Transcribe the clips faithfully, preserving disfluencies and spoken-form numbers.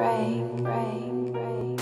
praying, praying, praying.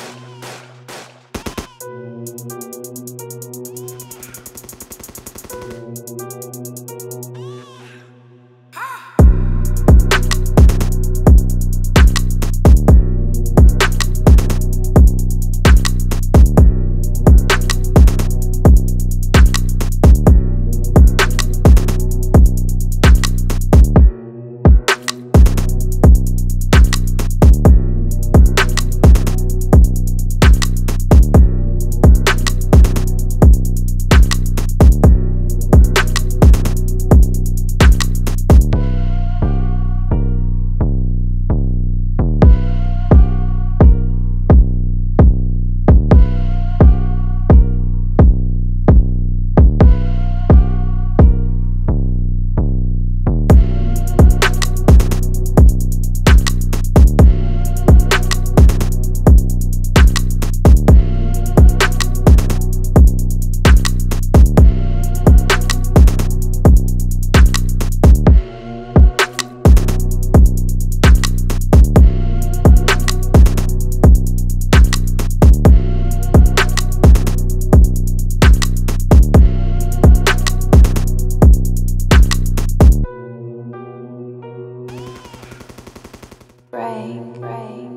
Praying, praying.